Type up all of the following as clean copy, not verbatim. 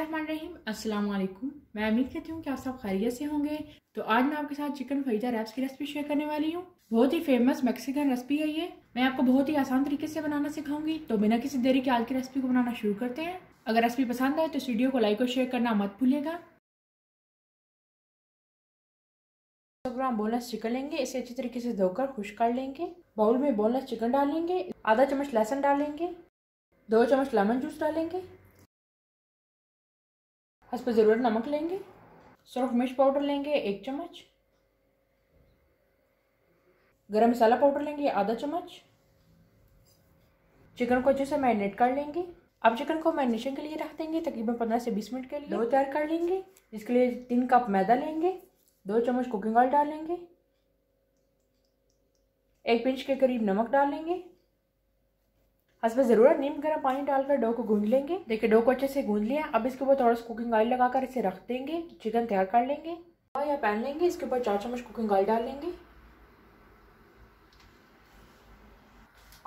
बिस्मिल्लाहिर्रहमानिर्रहीम, अस्सलाम वालेकुम। मैं उम्मीद करती हूँ कि आप सब खैरियत से होंगे। तो आज मैं आपके साथ चिकन फरीदा रैप्स की रेसिपी शेयर करने वाली हूँ। बहुत ही फेमस मेक्सिकन रेसिपी है ये। मैं आपको बहुत ही आसान तरीके से बनाना सिखाऊंगी। तो बिना किसी देरी के आज की रेसिपी को बनाना शुरू करते हैं। अगर रेसिपी पसंद आए तो इस वीडियो को लाइक और शेयर करना मत भूलिएगा। 100 ग्राम बोनलेस चिकन लेंगे, इसे अच्छी तरीके से धोकर खुश कर लेंगे। बाउल में बोनलेस चिकन डालेंगे, आधा चम्मच लहसुन डालेंगे, 2 चम्मच लेमन जूस डालेंगे, हस्ब ज़रूरत नमक लेंगे, सुरख मिर्च पाउडर लेंगे 1 चम्मच, गरम मसाला पाउडर लेंगे आधा चम्मच। चिकन को अच्छे से मैरिनेट कर लेंगे। अब चिकन को मैरिनेशन के लिए रख देंगे तकरीबन 15 से 20 मिनट के लिए। डो तैयार कर लेंगे, जिसके लिए 3 कप मैदा लेंगे, 2 चम्मच कुकिंग ऑयल डालेंगे, 1 पिंच के करीब नमक डालेंगे, हस्ब ज़रूरत नीम गर्म पानी डालकर डो को गूंद लेंगे। देखिए डो को अच्छे से गूंद लिया। अब इसके ऊपर थोड़ा सा कुकिंग ऑयल लगाकर इसे रख देंगे। चिकन तैयार कर लेंगे या पैन लेंगे, इसके ऊपर 4 चम्मच कुकिंग ऑयल डाल लेंगे।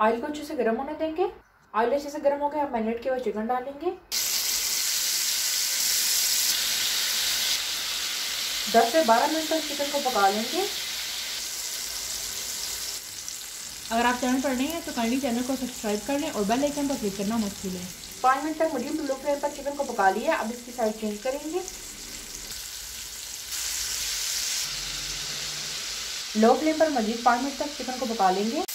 ऑयल को अच्छे से गर्म होने देंगे। ऑयल अच्छे से गर्म हो गया। अब मैरिनेट किया हुआ चिकन डालेंगे। 10 से 12 मिनट तक चिकन को पका लेंगे। अगर आप चैनल पर नए हैं तो काइंडली चैनल को सब्सक्राइब कर लें और बेल आइकन पर क्लिक करना मत भूलें। 5 मिनट तक मीडियम टू लो फ्लेम पर चिकन को पका लिया। अब इसकी साइड चेंज करेंगे। लो फ्लेम पर मजीद 5 मिनट तक चिकन को पका लेंगे।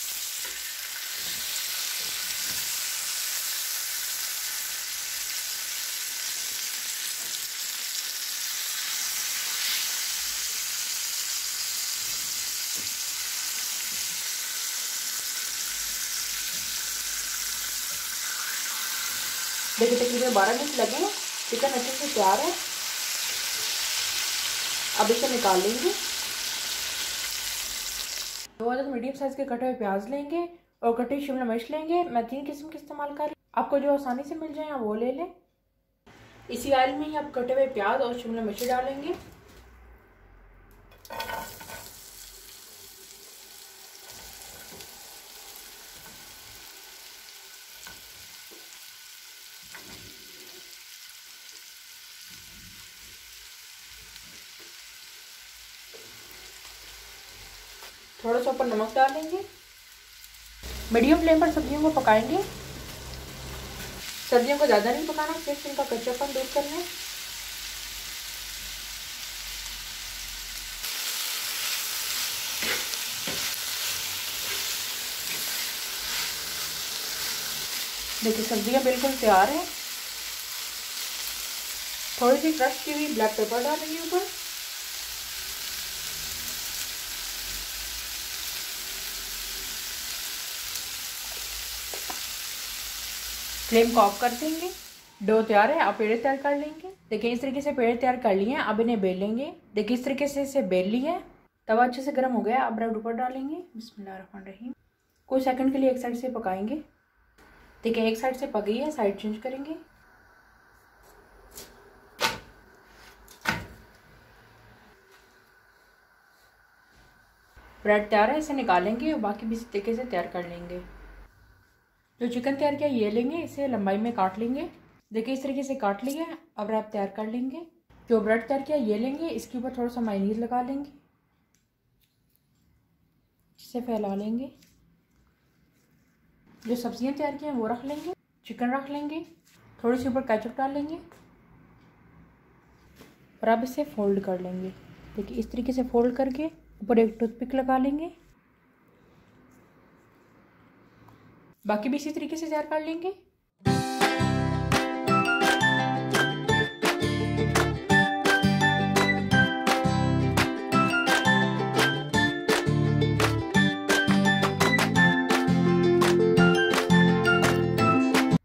देखिए तकरीबन 12 मिनट लगे हैं। चिकन अच्छे से तैयार है। अब इसे निकाल लेंगे। 2 अदद मीडियम साइज के कटे हुए प्याज लेंगे और कटी हुई शिमला मिर्च लेंगे। मैं 3 किस्म के इस्तेमाल कर रही हूं, आपको जो आसानी से मिल जाए वो ले लें। इसी ऑयल में ही आप कटे हुए प्याज और शिमला मिर्च डालेंगे। थोड़ा सा ऊपर नमक डालेंगे। मीडियम फ्लेम पर सब्जियों को पकाएंगे। सब्जियों को ज़्यादा नहीं पकाना, सिर्फ इनका कच्चापन दूर करना है। देखिए सब्जियां बिल्कुल तैयार है। थोड़ी सी क्रश की हुई ब्लैक पेपर डालेंगे ऊपर। फ्लेम को ऑफ कर देंगे। डो तैयार है। आप पेड़े तैयार कर लेंगे। देखिए इस तरीके से पेड़े तैयार कर लिए हैं। अब इन्हें बेलेंगे। देखिए इस तरीके से इसे बेल ली है। तवा अच्छे से गर्म हो गया। अब ब्रेड ऊपर डालेंगे। बिस्मिल्लाहिर्रहमानिर्रहीम। कुछ सेकंड के लिए एक साइड से पकाएंगे। देखिए एक साइड से पकी है, साइड चेंज करेंगे। ब्रेड तैयार है, इसे निकालेंगे और बाकी भी इस तरीके से तैयार कर लेंगे। जो चिकन तैयार किया ये लेंगे, इसे लंबाई में काट लेंगे। देखिए इस तरीके से काट लिया। अब रैप तैयार कर लेंगे। जो ब्रेड तैयार किया ये लेंगे, इसके ऊपर थोड़ा सा मायोनीज लगा लेंगे, इसे फैला लेंगे। जो सब्जियां तैयार की हैं वो रख लेंगे। चिकन रख लेंगे, थोड़ी सी ऊपर केचप डाल लेंगे और अब इसे फोल्ड कर लेंगे। देखिए इस तरीके से फोल्ड करके ऊपर एक टूथपिक लगा लेंगे। बाकी भी इसी तरीके से तैयार कर लेंगे।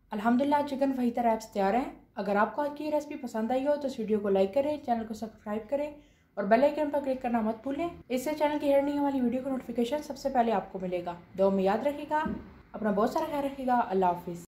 अल्हम्दुलिल्लाह चिकन फरीदा रैप्स तैयार हैं। अगर आपको आज की रेसिपी पसंद आई हो तो इस वीडियो को लाइक करें, चैनल को सब्सक्राइब करें और बेल आइकन पर क्लिक करना मत भूलें। इससे चैनल की हर नई हमारी वीडियो का नोटिफिकेशन सबसे पहले आपको मिलेगा। दुआ में याद रखिएगा। अपना बहुत सारा ख्याल रखिएगा। अल्लाह हाफिज़।